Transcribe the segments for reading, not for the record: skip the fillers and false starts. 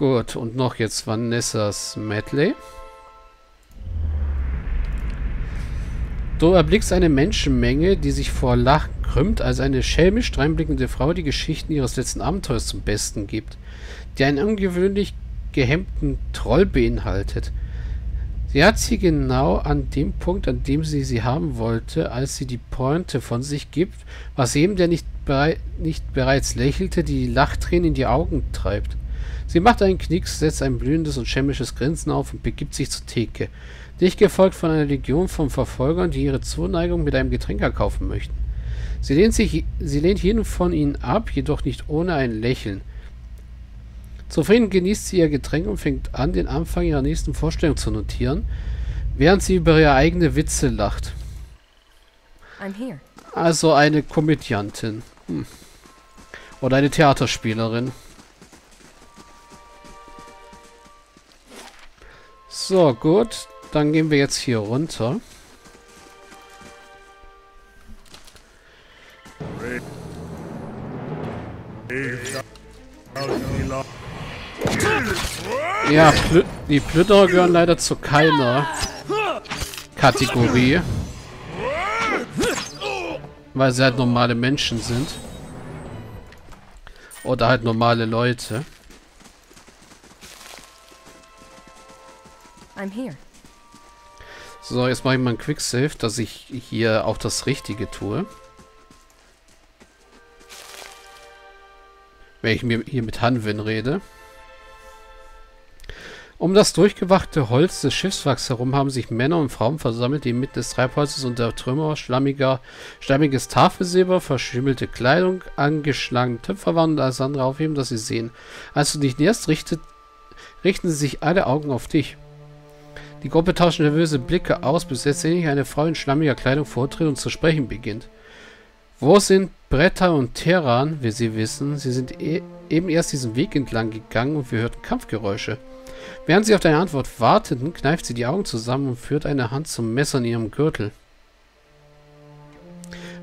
Gut, und noch jetzt Vanessas Medley. Du erblickst eine Menschenmenge, die sich vor Lachen krümmt, als eine schelmisch dreinblickende Frau die Geschichten ihres letzten Abenteuers zum Besten gibt, die einen ungewöhnlich gehemmten Troll beinhaltet. Sie hat sie genau an dem Punkt, an dem sie sie haben wollte, als sie die Pointe von sich gibt, was jedem, der nicht bereits lächelte, die Lachtränen in die Augen treibt. Sie macht einen Knicks, setzt ein blühendes und schelmisches Grinsen auf und begibt sich zur Theke. Dicht gefolgt von einer Legion von Verfolgern, die ihre Zuneigung mit einem Getränk erkaufen möchten. Sie lehnt jeden von ihnen ab, jedoch nicht ohne ein Lächeln. Zufrieden genießt sie ihr Getränk und fängt an, den Anfang ihrer nächsten Vorstellung zu notieren, während sie über ihre eigene Witze lacht. Also eine Komödiantin. Oder eine Theaterspielerin. So, gut. Dann gehen wir jetzt hier runter. Ja, die Plünderer gehören leider zu keiner Kategorie. Weil sie halt normale Menschen sind. Oder halt normale Leute. I'm here. So, jetzt mache ich mal einen Quicksave, dass ich hier auch das Richtige tue. Wenn ich mir hier mit Hanwen rede. Um das durchgewachte Holz des Schiffswracks herum haben sich Männer und Frauen versammelt, die inmitten des Treibholzes und der Trümmer schlammiges Tafelsilber, verschimmelte Kleidung, angeschlagene Töpfer waren und alles andere aufheben, das sie sehen. Als du dich näherst, richten sie sich alle Augen auf dich. Die Gruppe tauscht nervöse Blicke aus, bis letztendlich eine Frau in schlammiger Kleidung vortritt und zu sprechen beginnt. Wo sind Bretta und Teran? Wie sie wissen, sie sind eben erst diesen Weg entlang gegangen und wir hörten Kampfgeräusche. Während sie auf deine Antwort warteten, kneift sie die Augen zusammen und führt eine Hand zum Messer in ihrem Gürtel.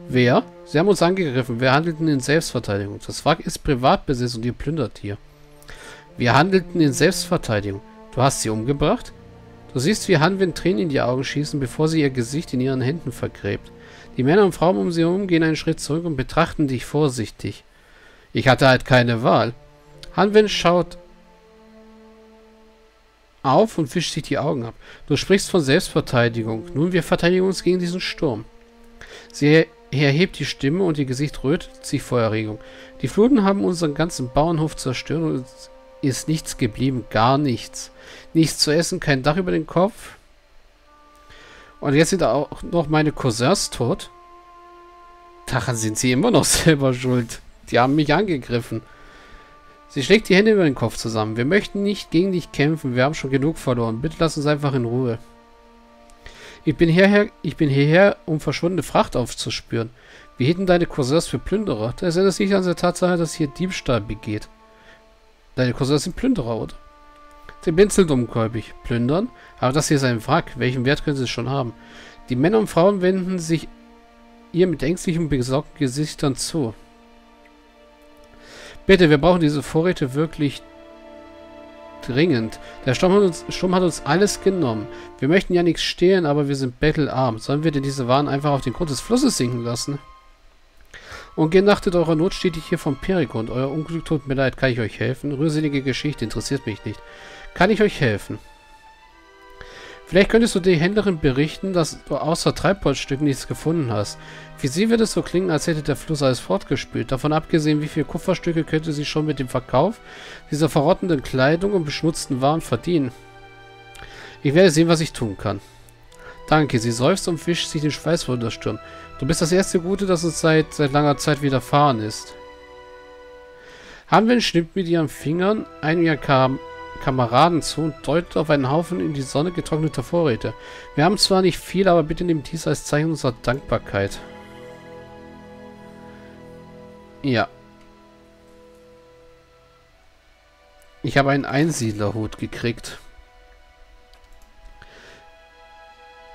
Wer? Sie haben uns angegriffen. Wir handelten in Selbstverteidigung. Das Wrack ist Privatbesitz und ihr plündert hier. Wir handelten in Selbstverteidigung. Du hast sie umgebracht? Du siehst, wie Hanwen Tränen in die Augen schießen, bevor sie ihr Gesicht in ihren Händen vergräbt. Die Männer und Frauen um sie herum gehen einen Schritt zurück und betrachten dich vorsichtig. Ich hatte halt keine Wahl. Hanwen schaut auf und wischt sich die Augen ab. Du sprichst von Selbstverteidigung. Nun, wir verteidigen uns gegen diesen Sturm. Sie erhebt die Stimme und ihr Gesicht rötet sich vor Erregung. Die Fluten haben unseren ganzen Bauernhof zerstört und ist nichts geblieben, gar nichts. Nichts zu essen, kein Dach über den Kopf. Und jetzt sind auch noch meine Cousins tot. Daran sind sie immer noch selber schuld. Die haben mich angegriffen. Sie schlägt die Hände über den Kopf zusammen. Wir möchten nicht gegen dich kämpfen. Wir haben schon genug verloren. Bitte lass uns einfach in Ruhe. Ich bin hierher, um verschwundene Fracht aufzuspüren. Wir hielten deine Cousins für Plünderer. Das ändert sich an der Tatsache, dass hier Diebstahl begeht. Deine Cousins sind Plünderer, oder? Sie blinzelt umkäubig. Plündern? Aber das hier ist ein Wrack. Welchen Wert können sie es schon haben? Die Männer und Frauen wenden sich ihr mit ängstlichen, besorgten Gesichtern zu. Bitte, wir brauchen diese Vorräte wirklich dringend. Der Sturm hat uns alles genommen. Wir möchten ja nichts stehlen, aber wir sind bettelarm. Sollen wir denn diese Waren einfach auf den Grund des Flusses sinken lassen? Und genachtet eurer Not steht ich hier vom Perigon. Euer Unglück tut mir leid. Kann ich euch helfen? Rührselige Geschichte interessiert mich nicht. Kann ich euch helfen? Vielleicht könntest du der Händlerin berichten, dass du außer Treibholzstücken nichts gefunden hast. Für sie wird es so klingen, als hätte der Fluss alles fortgespült. Davon abgesehen, wie viele Kupferstücke könnte sie schon mit dem Verkauf dieser verrottenden Kleidung und beschmutzten Waren verdienen. Ich werde sehen, was ich tun kann. Danke, sie seufzt und wischt sich den Schweiß von der Stirn. Du bist das erste Gute, das uns seit langer Zeit widerfahren ist. Hanwen schnippt mit ihren Fingern einem ihrer Kameraden zu und deutet auf einen Haufen in die Sonne getrockneter Vorräte. Wir haben zwar nicht viel, aber bitte nehmt dies als Zeichen unserer Dankbarkeit. Ja. Ich habe einen Einsiedlerhut gekriegt.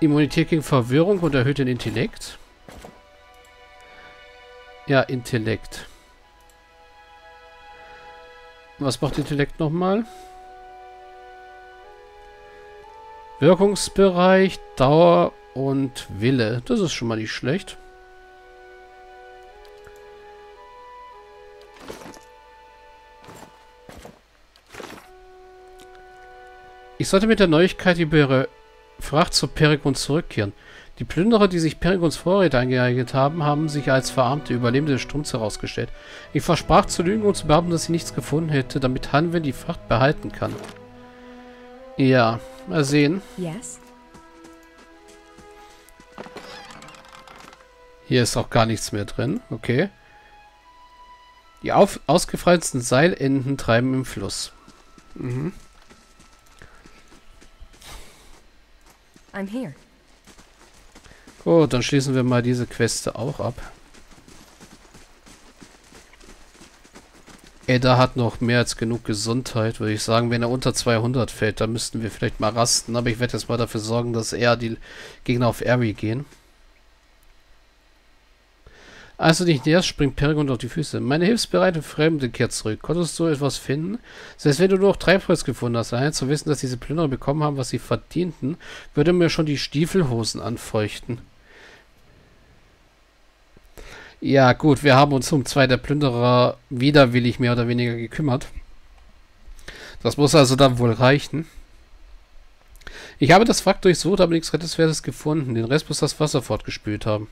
Immunität gegen Verwirrung und erhöht den Intellekt. Ja, Intellekt. Was macht Intellekt nochmal? Wirkungsbereich, Dauer und Wille. Das ist schon mal nicht schlecht. Ich sollte mit der Neuigkeit über Fracht zu Perigon zurückkehren. Die Plünderer, die sich Peregons Vorräte eingeeignet haben, haben sich als verarmte Überlebende des Sturms herausgestellt. Ich versprach zu lügen und zu behaupten, dass sie nichts gefunden hätte, damit Hanwen die Fracht behalten kann. Ja, mal sehen. Yes. Hier ist auch gar nichts mehr drin. Okay. Die ausgefreiteten Seilenden treiben im Fluss. Mhm. I'm here. Gut, dann schließen wir mal diese Queste auch ab. Edda hat noch mehr als genug Gesundheit, würde ich sagen. Wenn er unter 200 fällt, dann müssten wir vielleicht mal rasten. Aber ich werde jetzt mal dafür sorgen, dass eher die Gegner auf Airy gehen. Als du dich näherst, springt Perigon auf die Füße. Meine hilfsbereite Fremde kehrt zurück. Konntest du etwas finden? Selbst wenn du nur noch Treibholz gefunden hast, allein zu wissen, dass diese Plünderer bekommen haben, was sie verdienten, würde mir schon die Stiefelhosen anfeuchten. Ja gut, wir haben uns um zwei der Plünderer widerwillig mehr oder weniger gekümmert. Das muss also dann wohl reichen. Ich habe das Wrack durchsucht, aber nichts Rettenswertes gefunden. Den Rest muss das Wasser fortgespült haben.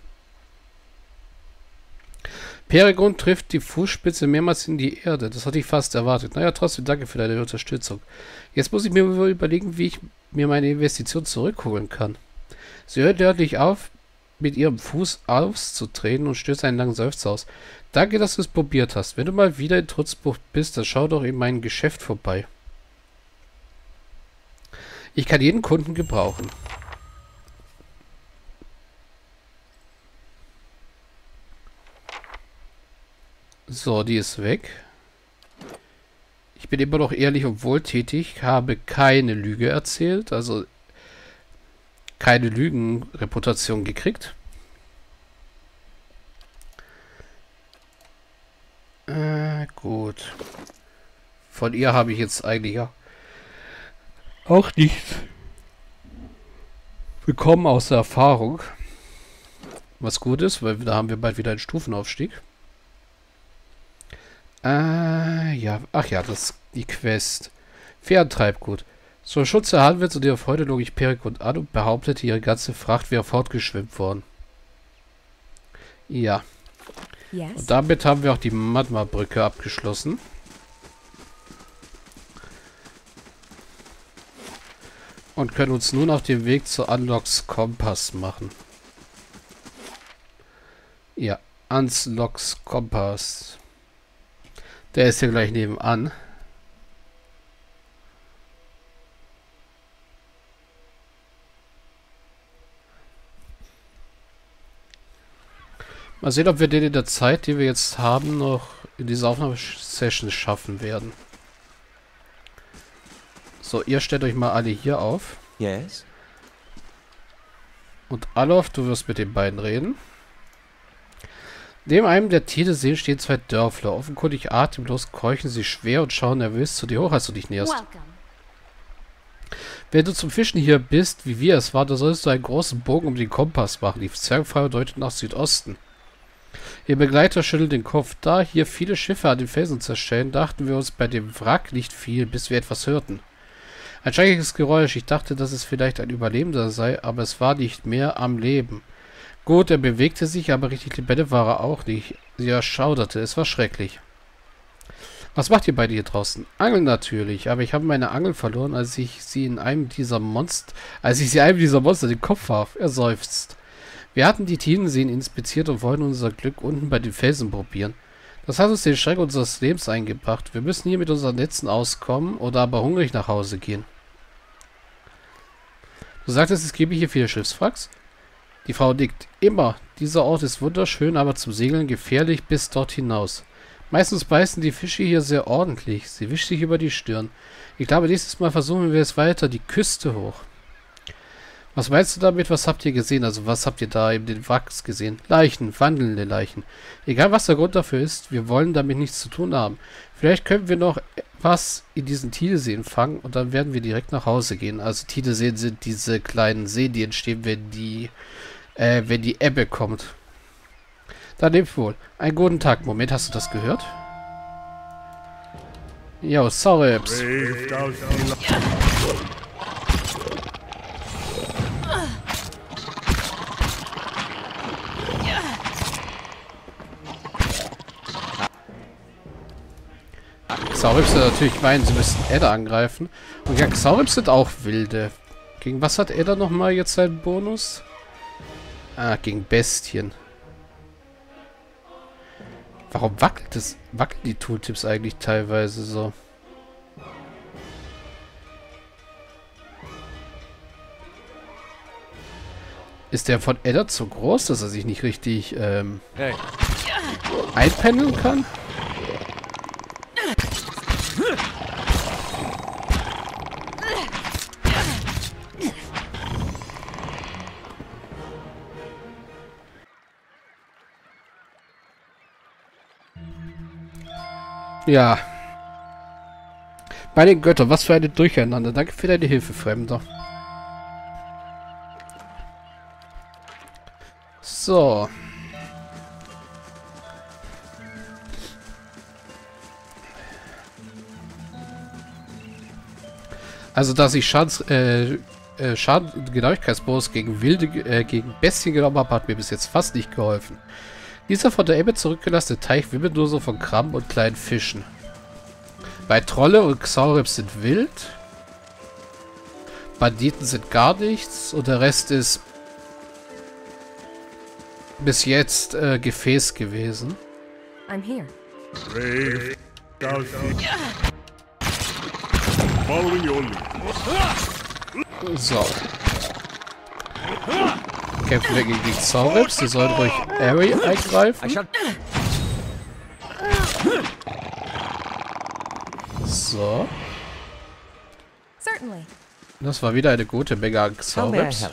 Peregrin trifft die Fußspitze mehrmals in die Erde. Das hatte ich fast erwartet. Naja, trotzdem danke für deine Unterstützung. Jetzt muss ich mir überlegen, wie ich mir meine Investition zurückholen kann. Sie hört deutlich auf, mit ihrem Fuß auszutreten und stößt einen langen Seufzer aus. Danke, dass du es probiert hast. Wenn du mal wieder in Trutzbucht bist, dann schau doch in mein Geschäft vorbei. Ich kann jeden Kunden gebrauchen. So, die ist weg. Ich bin immer noch ehrlich und wohltätig, habe keine Lüge erzählt, also keine Lügenreputation gekriegt. Gut. Von ihr habe ich jetzt eigentlich ja auch nichts bekommen außer Erfahrung. Was gut ist, weil da haben wir bald wieder einen Stufenaufstieg. Ja. Ach ja, das ist die Quest. Ferntreibgut. Zur Schutz der Hanwen zu der Freude log ich Perigon an und behauptete, ihre ganze Fracht wäre fortgeschwimmt worden. Ja. Yes. Und damit haben wir auch die Matma-Brücke abgeschlossen. Und können uns nun auf den Weg zur Unlocks Kompass machen. Ja, Unlocks Kompass. Der ist hier gleich nebenan. Mal sehen, ob wir den in der Zeit, die wir jetzt haben, noch in dieser Aufnahmesession schaffen werden. So, ihr stellt euch mal alle hier auf. Yes. Und Alof, du wirst mit den beiden reden. Neben einem der Tiere sehen stehen zwei Dörfler. Offenkundig atemlos keuchen sie schwer und schauen nervös zu dir hoch, als du dich näherst. Welcome. Wenn du zum Fischen hier bist, wie wir es waren, dann solltest du einen großen Bogen um den Kompass machen. Die Zwergenfrau deutet nach Südosten. Ihr Begleiter schüttelt den Kopf. Da hier viele Schiffe an den Felsen zerschellen, dachten wir uns bei dem Wrack nicht viel, bis wir etwas hörten. Ein schreckliches Geräusch. Ich dachte, dass es vielleicht ein Überlebender sei, aber es war nicht mehr am Leben. Gut, er bewegte sich, aber richtig lebendig war er auch nicht. Sie erschauderte. Es war schrecklich. Was macht ihr beide hier draußen? Angeln natürlich, aber ich habe meine Angel verloren, als ich sie einem dieser Monster den Kopf warf. Er seufzt. Wir hatten die Tinenseen inspiziert und wollten unser Glück unten bei den Felsen probieren. Das hat uns den Schreck unseres Lebens eingebracht. Wir müssen hier mit unseren Netzen auskommen oder aber hungrig nach Hause gehen. Du sagtest, es gebe hier viele Schiffswracks? Die Frau nickt. Immer. Dieser Ort ist wunderschön, aber zum Segeln gefährlich bis dort hinaus. Meistens beißen die Fische hier sehr ordentlich. Sie wischt sich über die Stirn. Ich glaube, nächstes Mal versuchen wir es weiter, die Küste hoch. Was meinst du damit? Was habt ihr gesehen? Also, was habt ihr da in den Wracks gesehen? Leichen, wandelnde Leichen. Egal, was der Grund dafür ist, wir wollen damit nichts zu tun haben. Vielleicht können wir noch was in diesen Tideseen fangen und dann werden wir direkt nach Hause gehen. Also Tideseen sind diese kleinen Seen, die entstehen, wenn die Ebbe kommt. Dann lebt wohl. Einen guten Tag. Moment, hast du das gehört? Jo, Xaurips. Xaurips sind natürlich meinen, sie müssten Edda angreifen. Und ja, Xaurips sind auch wilde. Gegen was hat Edda nochmal jetzt seinen Bonus? Ah, gegen Bestien. Warum wackeln die Tooltips eigentlich teilweise so? Ist der von Edda so groß, dass er sich nicht richtig einpendeln kann? Ja. Bei den Göttern, was für eine Durcheinander. Danke für deine Hilfe, Fremder. So. Also, dass ich Schaden und Genauigkeitsbonus gegen gegen Bestien genommen habe, hat mir bis jetzt fast nicht geholfen. Dieser von der Ebbe zurückgelassene Teich wimmelt nur so von Krabben und kleinen Fischen. Bei Trolle und Xaurips sind wild. Banditen sind gar nichts. Und der Rest ist bis jetzt Gefäß gewesen. I'm here. So. Kämpfen wir gegen die Xaurips. Die sollen ruhig Area eingreifen. So. Das war wieder eine gute Menge an Xaurips.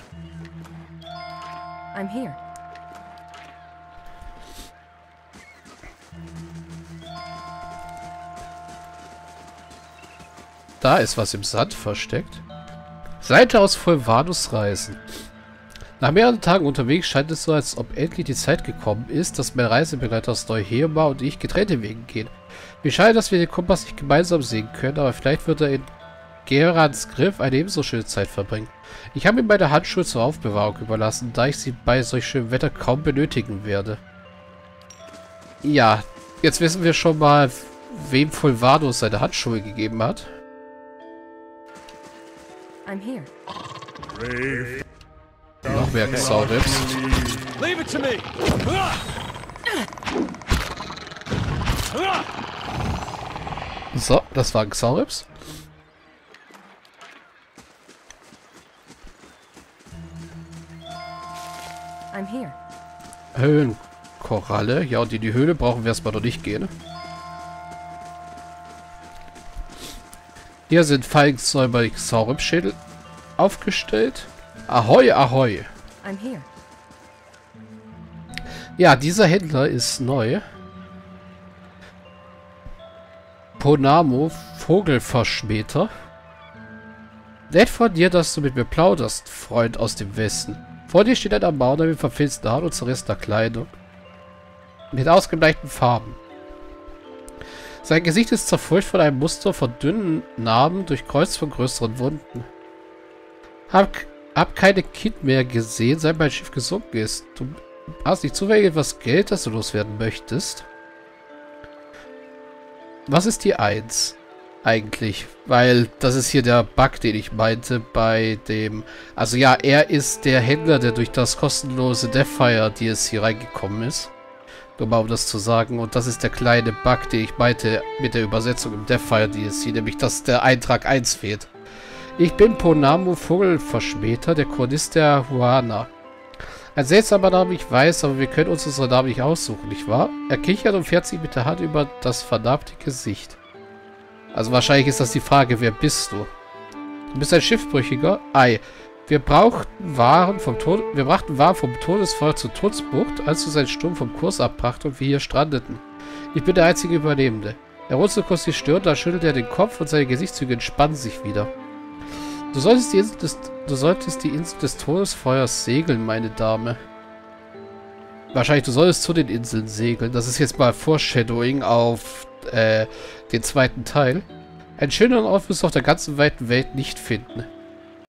Da ist was im Sand versteckt. Seite aus Fulvados Reisen. Nach mehreren Tagen unterwegs scheint es so, als ob endlich die Zeit gekommen ist, dass mein Reisebegleiter Stoi-Helma und ich getrennte Wege gehen. Mir scheint, dass wir den Kompass nicht gemeinsam sehen können, aber vielleicht wird er in Gerans Griff eine ebenso schöne Zeit verbringen. Ich habe ihm meine Handschuhe zur Aufbewahrung überlassen, da ich sie bei solch schönem Wetter kaum benötigen werde. Ja, jetzt wissen wir schon mal, wem Fulvado seine Handschuhe gegeben hat. I'm here. Noch mehr Xaurips. So, das war Xaurips. Höhlenkoralle. Ja, und in die Höhle brauchen wir erstmal noch nicht gehen. Hier sind Feigensäuber Xaurips-Schädel aufgestellt. Ahoi, ahoi. I'm here. Ja, dieser Händler ist neu. Ponamu, Vogelverschmeter. Nett von dir, dass du mit mir plauderst, Freund aus dem Westen. Vor dir steht ein Armada mit verfilzten Haaren und zerrissener Kleidung. Mit ausgebleichten Farben. Sein Gesicht ist zerfurcht von einem Muster von dünnen Narben durchkreuzt von größeren Wunden. Hab keine Kind mehr gesehen, seit mein Schiff gesunken ist. Du hast nicht zufällig etwas Geld, das du loswerden möchtest. Was ist die 1 eigentlich? Weil das ist hier der Bug, den ich meinte bei dem... Also ja, er ist der Händler, der durch das kostenlose Deathfire DLC reingekommen ist. Nur mal um das zu sagen. Und das ist der kleine Bug, den ich meinte mit der Übersetzung im Deathfire DLC. Nämlich, dass der Eintrag 1 fehlt. Ich bin Ponamu Vogelverschmeter, der Chronist der Huana. Ein seltsamer Name, ich weiß, aber wir können uns unsere Namen nicht aussuchen, nicht wahr? Er kichert und fährt sich mit der Hand über das vernarbte Gesicht. Also wahrscheinlich ist das die Frage, wer bist du? Du bist ein Schiffbrüchiger? Ei. Wir brachten Waren vom Todesfeuer zur Trutzbucht, als uns ein Sturm vom Kurs abbrachte und wir hier strandeten. Ich bin der einzige Überlebende. Er runzelt kurz die Stirn, dann schüttelt er den Kopf und seine Gesichtszüge entspannen sich wieder. Du solltest die Insel des Todesfeuers segeln, meine Dame. Wahrscheinlich, du solltest zu den Inseln segeln. Das ist jetzt mal Foreshadowing auf den zweiten Teil. Einen schöneren Ort wirst du auf der ganzen weiten Welt nicht finden.